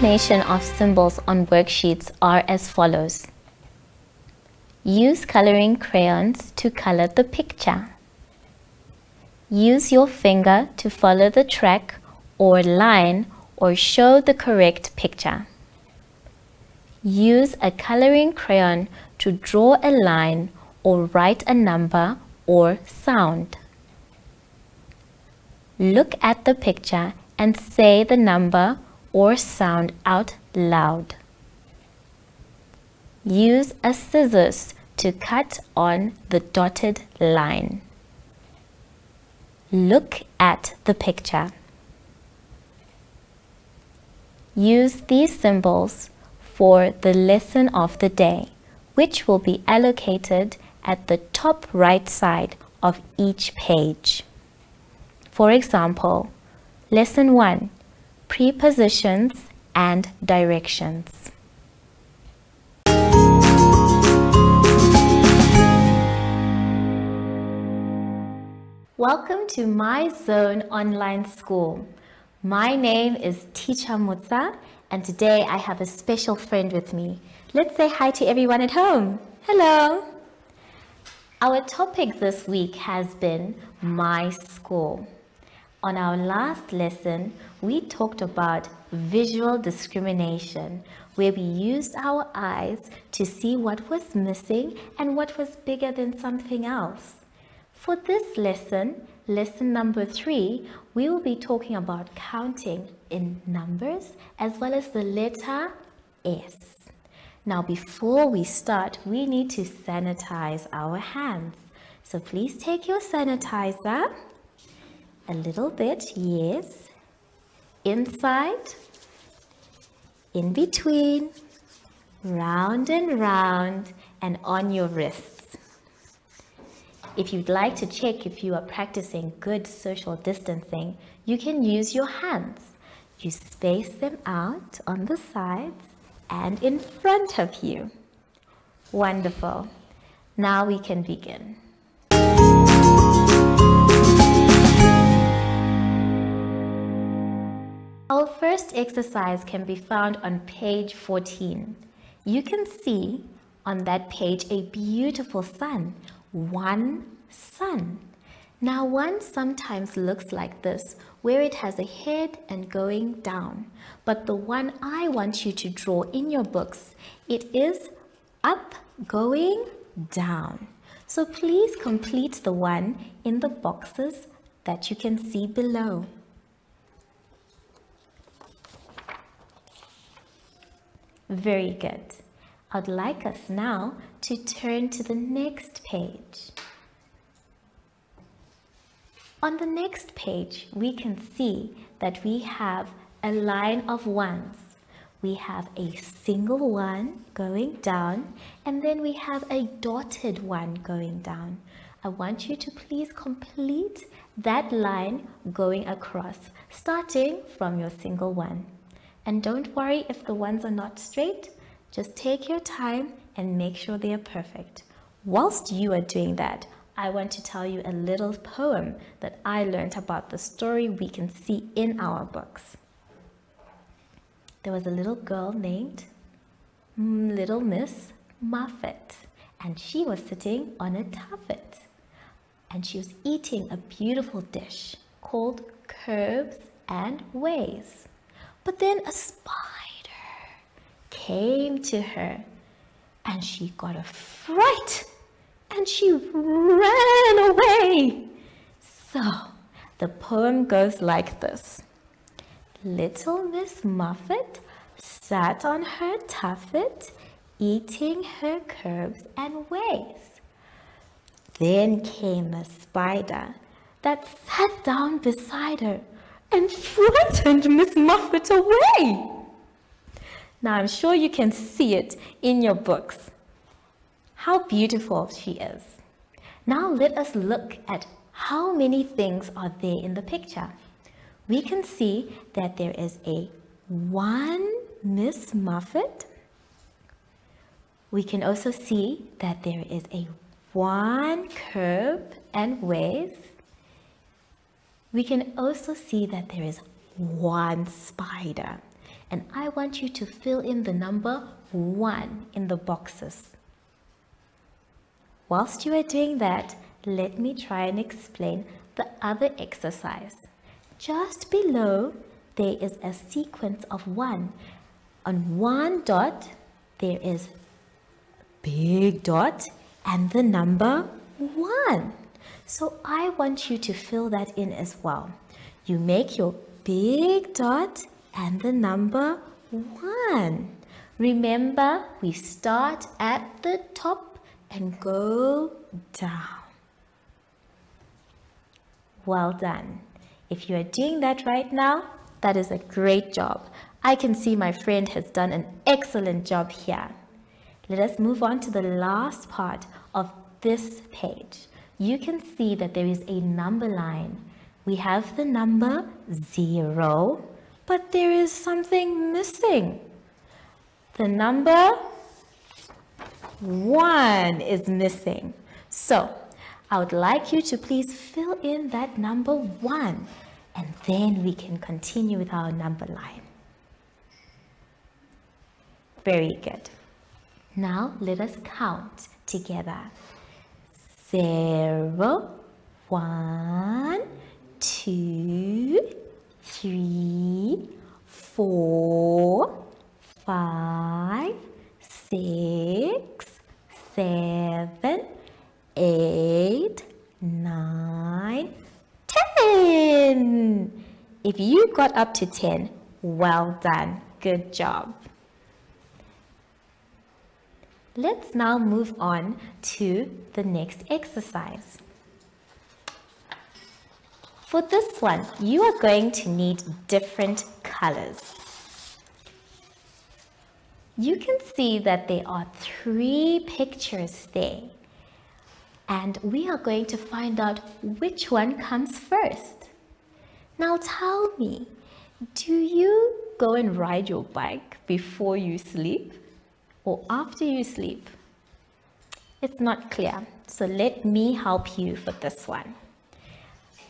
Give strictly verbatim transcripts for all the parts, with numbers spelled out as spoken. combination of symbols on worksheets are as follows. Use coloring crayons to color the picture. Use your finger to follow the track or line or show the correct picture. Use a coloring crayon to draw a line or write a number or sound. Look at the picture and say the number or sound out loud. Use a scissors to cut on the dotted line. Look at the picture. Use these symbols for the lesson of the day, which will be allocated at the top right side of each page. For example, Lesson one, Prepositions and Directions. Welcome to My Zone Online School. My name is Teacher Mutsa, and today I have a special friend with me. Let's say hi to everyone at home. Hello. Our topic this week has been My School. On our last lesson, we talked about visual discrimination, where we used our eyes to see what was missing and what was bigger than something else. For this lesson, lesson number three, we will be talking about counting in numbers as well as the letter S. Now, before we start, we need to sanitize our hands. So please take your sanitizer. A little bit, yes. Inside, in between, round and round, and on your wrists. If you'd like to check if you are practicing good social distancing, you can use your hands. You space them out on the sides and in front of you. Wonderful. Now we can begin. Our first exercise can be found on page fourteen. You can see on that page a beautiful sun, one sun. Now one sometimes looks like this, where it has a head and going down. But the one I want you to draw in your books, it is up, going down. So please complete the one in the boxes that you can see below. Very good. I'd like us now to turn to the next page. On the next page, we can see that we have a line of ones. We have a single one going down, and then we have a dotted one going down. I want you to please complete that line going across, starting from your single one. And don't worry if the ones are not straight, just take your time and make sure they are perfect. Whilst you are doing that, I want to tell you a little poem that I learned about the story we can see in our books. There was a little girl named Little Miss Muffet, and she was sitting on a tuffet, and she was eating a beautiful dish called Curds and Whey. But then a spider came to her, and she got a fright, and she ran away. So the poem goes like this. Little Miss Muffet sat on her tuffet, eating her curds and wheys. Then came a spider that sat down beside her and frightened Miss Muffet away. Now I'm sure you can see it in your books. How beautiful she is. Now let us look at how many things are there in the picture. We can see that there is a one Miss Muffet. We can also see that there is a one curb and wave. We can also see that there is one spider, and I want you to fill in the number one in the boxes. Whilst you are doing that, let me try and explain the other exercise. Just below, there is a sequence of one. On one dot, there is a big dot and the number one. So I want you to fill that in as well. You make your big dot and the number one. Remember, we start at the top and go down. Well done. If you are doing that right now, that is a great job. I can see my friend has done an excellent job here. Let us move on to the last part of this page. You can see that there is a number line. We have the number zero, but there is something missing. The number one is missing. So, I would like you to please fill in that number one, and then we can continue with our number line. Very good. Now let us count together. Zero, one, two, three, four, five, six, seven, eight, nine, ten. If you got up to ten, well done. Good job. Let's now move on to the next exercise. For this one, you are going to need different colors. You can see that there are three pictures there, and we are going to find out which one comes first. Now tell me, do you go and ride your bike before you sleep or after you sleep? It's not clear, so let me help you for this one.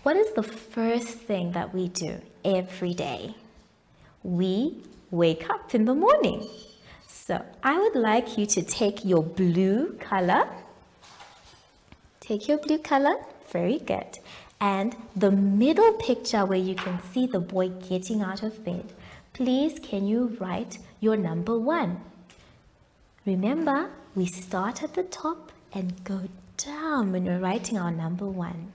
What is the first thing that we do every day? We wake up in the morning. So I would like you to take your blue color. Take your blue color, very good. And the middle picture where you can see the boy getting out of bed, please can you write your number one? Remember, we start at the top and go down when we're writing our number one.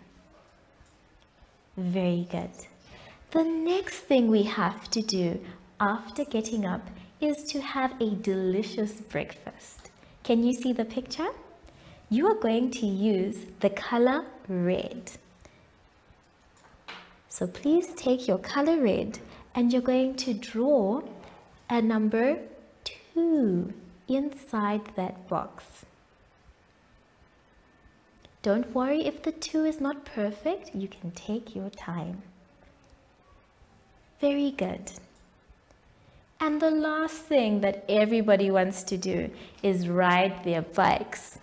Very good. The next thing we have to do after getting up is to have a delicious breakfast. Can you see the picture? You are going to use the color red. So please take your color red and you're going to draw a number two inside that box. Don't worry if the two is not perfect, you can take your time. Very good. And the last thing that everybody wants to do is ride their bikes.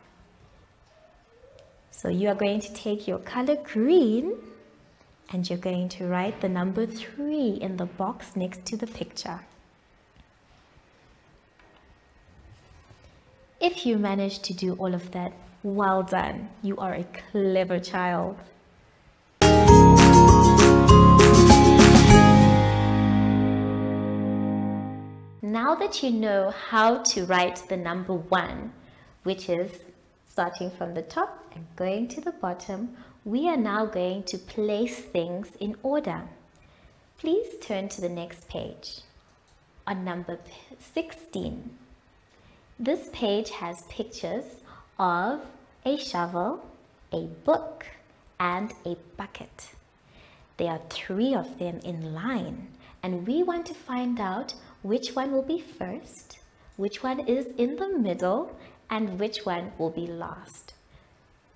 So you are going to take your color green and you're going to write the number three in the box next to the picture. If you manage to do all of that, well done. You are a clever child. Now that you know how to write the number one, which is starting from the top and going to the bottom, we are now going to place things in order. Please turn to the next page. On number sixteen, this page has pictures of a shovel, a book, and a bucket. There are three of them in line, and we want to find out which one will be first, which one is in the middle, and which one will be last.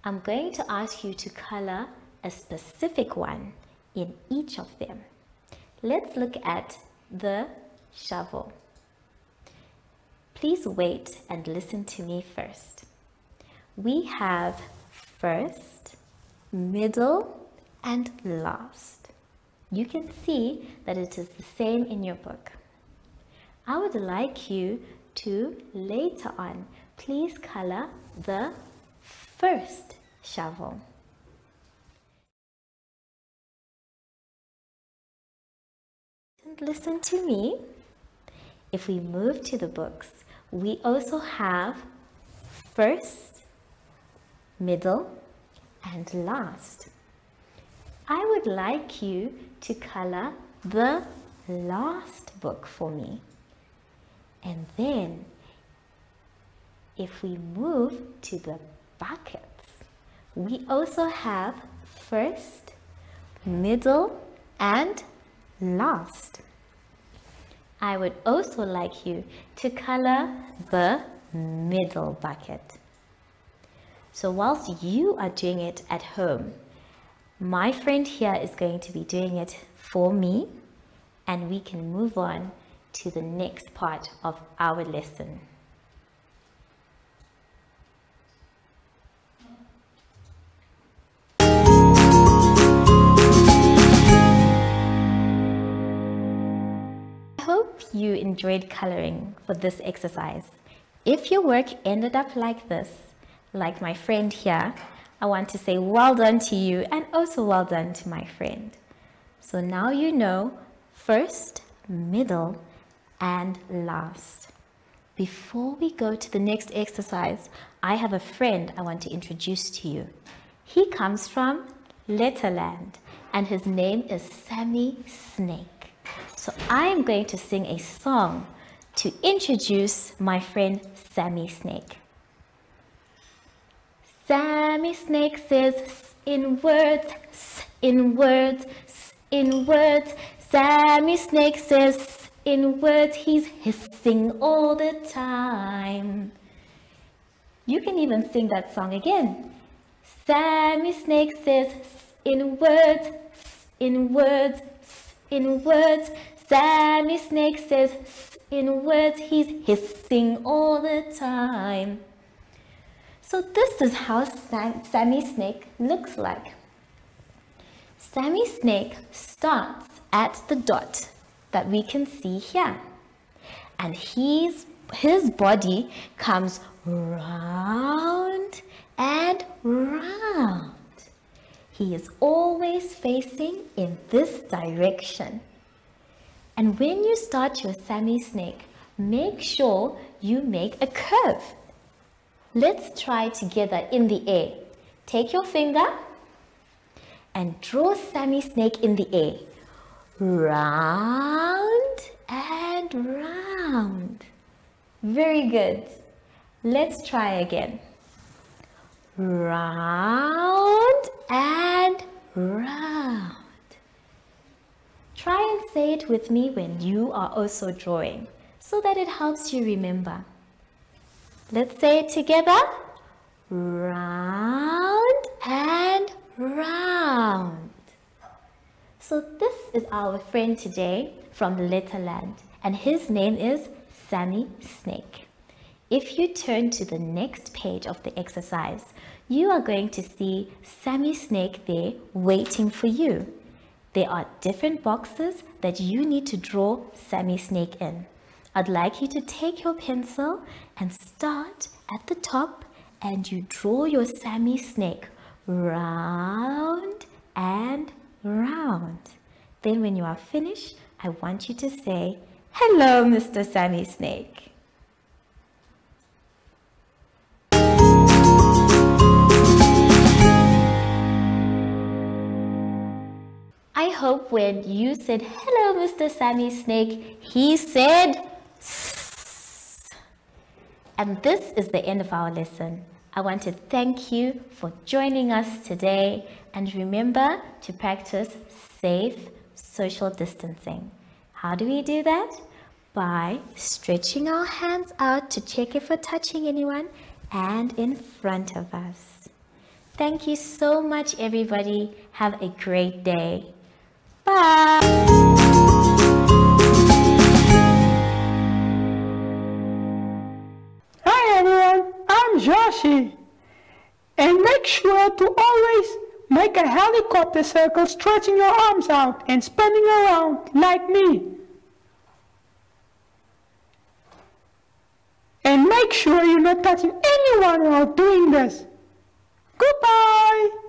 I'm going to ask you to color a specific one in each of them. Let's look at the shovel. Please wait and listen to me first. We have first, middle, and last. You can see that it is the same in your book. I would like you to later on please color the first shovel. And listen to me. If we move to the books, we also have first, middle, and last. I would like you to color the last book for me. And then if we move to the buckets, we also have first, middle, and last. I would also like you to color the middle bucket. So whilst you are doing it at home, my friend here is going to be doing it for me, and we can move on to the next part of our lesson. I hope you enjoyed coloring for this exercise. If your work ended up like this, like my friend here, I want to say well done to you, and also well done to my friend. So now you know first, middle, and last. Before we go to the next exercise, I have a friend I want to introduce to you. He comes from Letterland, and his name is Sammy Snake. So I am going to sing a song to introduce my friend Sammy Snake. Sammy Snake says s in words, s in words, s in words. Sammy Snake says s in words. He's hissing all the time. You can even sing that song again. Sammy Snake says s in words, s in words, s in words. Sammy Snake says s in words. He's hissing all the time. So this is how Sam, Sammy Snake looks like. Sammy Snake starts at the dot that we can see here. And he's, his body comes round and round. He is always facing in this direction. And when you start your Sammy Snake, make sure you make a curve. Let's try together in the air. Take your finger and draw Sammy Snake in the air. Round and round. Very good. Let's try again. Round and round. Try and say it with me when you are also drawing, so that it helps you remember. Let's say it together. Round and round. So this is our friend today from Letterland, and his name is Sammy Snake. If you turn to the next page of the exercise, you are going to see Sammy Snake there waiting for you. There are different boxes that you need to draw Sammy Snake in. I'd like you to take your pencil and start at the top, and you draw your Sammy Snake round and round. Then when you are finished, I want you to say, "Hello, Mister Sammy Snake." I hope when you said, "Hello, Mister Sammy Snake," he said, and this is the end of our lesson. I want to thank you for joining us today, and remember to practice safe social distancing. How do we do that? By stretching our hands out to check if we're touching anyone and in front of us. Thank you so much, everybody. Have a great day. Bye. Joshy, and make sure to always make a helicopter circle, stretching your arms out and spinning around like me. And make sure you're not touching anyone while doing this. Goodbye!